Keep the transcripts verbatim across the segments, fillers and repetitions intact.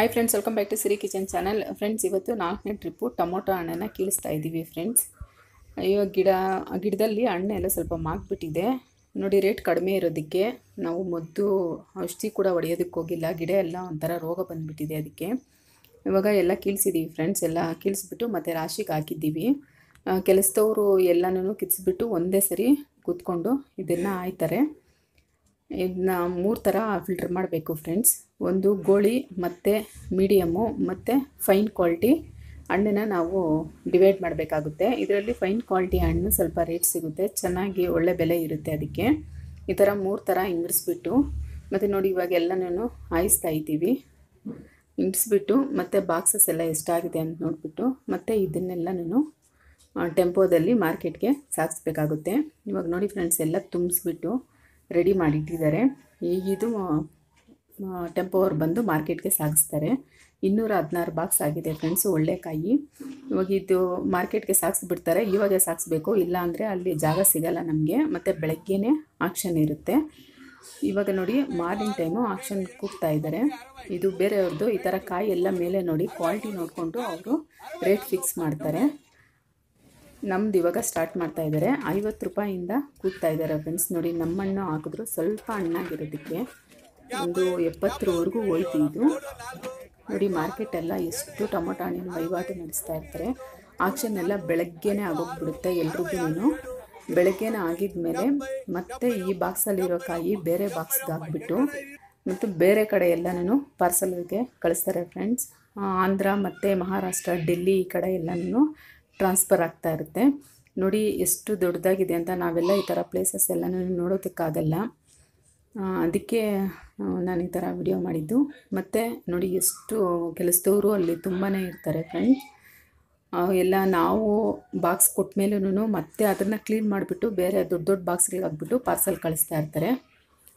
Hi friends, welcome back to Sirsiri kitchen channel. Friends, ivattu fourth trip tomato hannanna kilista idivi friends. Iva gida gidadalli hಣ್ಣು ella ಸ್ವಲ್ಪ ಮಾಗ್ಬಿಟ್ಟಿದೆ ನೋಡಿ. Rate ಕಡಿಮೆ ಇರೋದಕ್ಕೆ ನಾವು ಮದ್ದು ಔಷಧಿ ಕೂಡ ಹೊಡೆಯೋದಕ್ಕೆ ಹೋಗಿಲ್ಲ. ಗಿಡ ಎಲ್ಲ ಒಂತರ ರೋಗ ಬಂದ್ಬಿಟ್ಟಿದೆ, ಅದಕ್ಕೆ ಇವಾಗ ಎಲ್ಲ ಕಿಲ್ಸಿದೀವಿ ಫ್ರೆಂಡ್ಸ್. ಎಲ್ಲ ಕಿಲ್ಸಿಬಿಟ್ಟು ಮತ್ತೆ ರಾಶಿಗೆ ಹಾಕಿದ್ದೀವಿ. ಕೆಲಸದವರು ಎಲ್ಲಾನೂ ಕಿತ್ಸಿಬಿಟ್ಟು ಒಂದೇ ಸರಿ ಕೂತ್ಕೊಂಡು ಇದನ್ನ ಆಯ್ತಾರೆ. ಇದನ್ನ ಮೂರು ತರ ಫಿಲ್ಟರ್ ಮಾಡಬೇಕು ಫ್ರೆಂಡ್ಸ್. ಒಂದು ಗೋಳಿ, ಮತ್ತೆ ಮೀಡಿಯಮ್, ಮತ್ತೆ ಫೈನ್ ಕ್ವಾಲಿಟಿ ಹಣ್ಣನ್ನ ನಾವು ಡಿವೈಡ್ ಮಾಡಬೇಕಾಗುತ್ತೆ. ಇದರಲ್ಲಿ ಫೈನ್ ಕ್ವಾಲಿಟಿ ಹಣ್ಣು ಸ್ವಲ್ಪ ರೇಟ್ ಸಿಗುತ್ತೆ, ಚೆನ್ನಾಗಿ ಒಳ್ಳೆ ಬೆಲೆ ಇರುತ್ತೆ. ಅದಕ್ಕೆ ಈ ಥರ ಮೂರು ಥರ ಇಂಗಿಸ್ಬಿಟ್ಟು ಮತ್ತು ನೋಡಿ ಇವಾಗ ಎಲ್ಲನೂ ಆಯಿಸ್ತಾ ಇದ್ದೀವಿ. ಇಂಗಿಸ್ಬಿಟ್ಟು ಮತ್ತು ಬಾಕ್ಸಸ್ ಎಲ್ಲ ಎಷ್ಟಾಗಿದೆ ಅಂತ ನೋಡಿಬಿಟ್ಟು ಮತ್ತು ಇದನ್ನೆಲ್ಲನೂ ಟೆಂಪೋದಲ್ಲಿ ಮಾರ್ಕೆಟ್ಗೆ ಸಾಗಿಸ್ಬೇಕಾಗುತ್ತೆ. ಇವಾಗ ನೋಡಿ ಫ್ರೆಂಡ್ಸ್, ಎಲ್ಲ ತುಂಬಿಸ್ಬಿಟ್ಟು ರೆಡಿ ಮಾಡಿಟ್ಟಿದ್ದಾರೆ. ಈಗಿದು ಟೆಂಪೋ ಅವರು ಬಂದು ಮಾರ್ಕೆಟ್ಗೆ ಸಾಗಿಸ್ತಾರೆ. ಇನ್ನೂರ ಹದಿನಾರು ಬಾಕ್ಸ್ ಆಗಿದೆ ಫ್ರೆಂಡ್ಸ್, ಒಳ್ಳೆ ಕಾಯಿ. ಇವಾಗ ಇದು ಮಾರ್ಕೆಟ್ಗೆ ಸಾಗಿಸ್ಬಿಡ್ತಾರೆ. ಇವಾಗ ಸಾಗಿಸ್ಬೇಕು, ಇಲ್ಲ ಅಂದರೆ ಅಲ್ಲಿ ಜಾಗ ಸಿಗಲ್ಲ ನಮಗೆ. ಮತ್ತು ಬೆಳಗ್ಗೆನೇ ಆಕ್ಷನ್ ಇರುತ್ತೆ. ಇವಾಗ ನೋಡಿ ಮಾರ್ನಿಂಗ್ ಟೈಮು ಆಕ್ಷನ್ ಕೂಗ್ತಾ ಇದ್ದಾರೆ. ಇದು ಬೇರೆಯವ್ರದ್ದು ಈ ಥರ ಕಾಯಿ ಎಲ್ಲ ಮೇಲೆ ನೋಡಿ ಕ್ವಾಲಿಟಿ ನೋಡಿಕೊಂಡು ಅವರು ರೇಟ್ ಫಿಕ್ಸ್ ಮಾಡ್ತಾರೆ. ನಮ್ದು ಇವಾಗ ಸ್ಟಾರ್ಟ್ ಮಾಡ್ತಾ ಇದ್ದಾರೆ. ಐವತ್ತು ರೂಪಾಯಿಂದ ಕೂಗ್ತಾ ಇದ್ದಾರೆ ಫ್ರೆಂಡ್ಸ್. ನೋಡಿ ನಮ್ಮ ಹಣ್ಣು ಹಾಕಿದ್ರು ಸ್ವಲ್ಪ ಹಣ್ಣಾಗಿರೋದಕ್ಕೆ ಒಂದು ಎಪ್ಪತ್ತರವರೆಗೂ ಹೋಯ್ತು. ಇದು ನೋಡಿ ಮಾರ್ಕೆಟ್ ಎಲ್ಲ ಎಷ್ಟು ಟೊಮೊಟೊ ಹಣ್ಣಿನ ವಹಿವಾಟು ನಡೆಸ್ತಾ ಇರ್ತಾರೆ. ಆಕ್ಷನ್ ಎಲ್ಲ ಬೆಳಗ್ಗೆನೇ ಆಗೋಗ್ಬಿಡುತ್ತೆ ಎಲ್ರಿಗೂ. ಬೆಳಗ್ಗೆನೇ ಆಗಿದ ಮೇಲೆ ಮತ್ತೆ ಈ ಬಾಕ್ಸಲ್ಲಿರೋ ಕಾಯಿ ಬೇರೆ ಬಾಕ್ಸ್ಗೆ ಹಾಕ್ಬಿಟ್ಟು ಮತ್ತು ಬೇರೆ ಕಡೆ ಎಲ್ಲನೂ ಪಾರ್ಸಲ್ಗೆ ಕಳಿಸ್ತಾರೆ ಫ್ರೆಂಡ್ಸ್. ಆಂಧ್ರ ಮತ್ತು ಮಹಾರಾಷ್ಟ್ರ, ಡೆಲ್ಲಿ ಈ ಕಡೆ ಎಲ್ಲನೂ ಟ್ರಾನ್ಸ್ಫರ್ ಆಗ್ತಾ ಇರುತ್ತೆ. ನೋಡಿ ಎಷ್ಟು ದೊಡ್ಡದಾಗಿದೆ ಅಂತ. ನಾವೆಲ್ಲ ಈ ಥರ ಪ್ಲೇಸಸ್ ಎಲ್ಲನೂ ನೋಡೋದಕ್ಕಾಗಲ್ಲ, ಅದಕ್ಕೆ ನಾನು ಈ ಥರ ವಿಡಿಯೋ ಮಾಡಿದ್ದು. ಮತ್ತು ನೋಡಿ ಎಷ್ಟು ಕೆಲಸದವರು ಅಲ್ಲಿ ತುಂಬಾ ಇರ್ತಾರೆ ಫ್ರೆಂಡ್ಸ್. ಎಲ್ಲ ನಾವು ಬಾಕ್ಸ್ ಕೊಟ್ಟ ಮೇಲೂ ಮತ್ತೆ ಅದನ್ನು ಕ್ಲೀನ್ ಮಾಡಿಬಿಟ್ಟು ಬೇರೆ ದೊಡ್ಡ ದೊಡ್ಡ ಬಾಕ್ಸ್ಗಳಿಗೆ ಹಾಕ್ಬಿಟ್ಟು ಪಾರ್ಸಲ್ ಕಳಿಸ್ತಾ ಇರ್ತಾರೆ.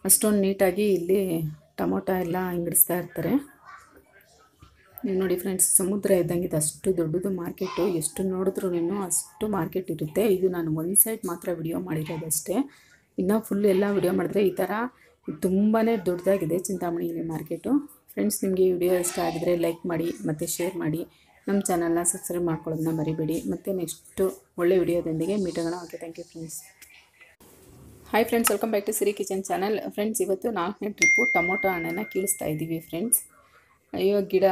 ಅಷ್ಟೊಂದು ನೀಟಾಗಿ ಇಲ್ಲಿ ಟೊಮೊಟೊ ಎಲ್ಲ ಇಂಗಿಸ್ತಾ ಇರ್ತಾರೆ. ನೋಡಿ ಫ್ರೆಂಡ್ಸ್, ಸಮುದ್ರ ಇದ್ದಂಗೆ ಇದು. ಅಷ್ಟು ದೊಡ್ಡದು ಮಾರ್ಕೆಟು, ಎಷ್ಟು ನೋಡಿದ್ರೂ ಅಷ್ಟು ಮಾರ್ಕೆಟ್ ಇರುತ್ತೆ. ಇದು ನಾನು ಒಂದು ಸೈಡ್ ಮಾತ್ರ ವಿಡಿಯೋ ಮಾಡಿರೋದಷ್ಟೇ. ಇನ್ನೂ ಫುಲ್ ಎಲ್ಲ ವಿಡಿಯೋ ಮಾಡಿದ್ರೆ ಈ ಥರ ತುಂಬಾ ದೊಡ್ಡದಾಗಿದೆ ಚಿಂತಾಮಣಿಯಲ್ಲಿ ಮಾರ್ಕೆಟು. ಫ್ರೆಂಡ್ಸ್, ನಿಮಗೆ ಈ ವಿಡಿಯೋ ಇಷ್ಟ ಆಗಿದರೆ ಲೈಕ್ ಮಾಡಿ ಮತ್ತು ಶೇರ್ ಮಾಡಿ. ನಮ್ಮ ಚಾನಲ್ನ ಸಬ್ಸ್ಕ್ರೈಬ್ ಮಾಡ್ಕೊಳ್ಳೋದನ್ನ ಮರಿಬೇಡಿ. ಮತ್ತು ನೆಕ್ಸ್ಟು ಒಳ್ಳೆ ವಿಡಿಯೋದೊಂದಿಗೆ ಮೀಟಾಗೋಣ. Okay, thank you friends. Hi friends, welcome back to Siri kitchen channel. Friends, ಇವತ್ತು ನಾಲ್ಕನೇ ಟ್ರಿಪ್ಪು ಟೊಮೊಟೊ ಹಣ್ಣನ್ನು ಕೀಳಿಸ್ತಾ ಇದ್ದೀವಿ ಫ್ರೆಂಡ್ಸ್. ಇವಾಗ ಗಿಡ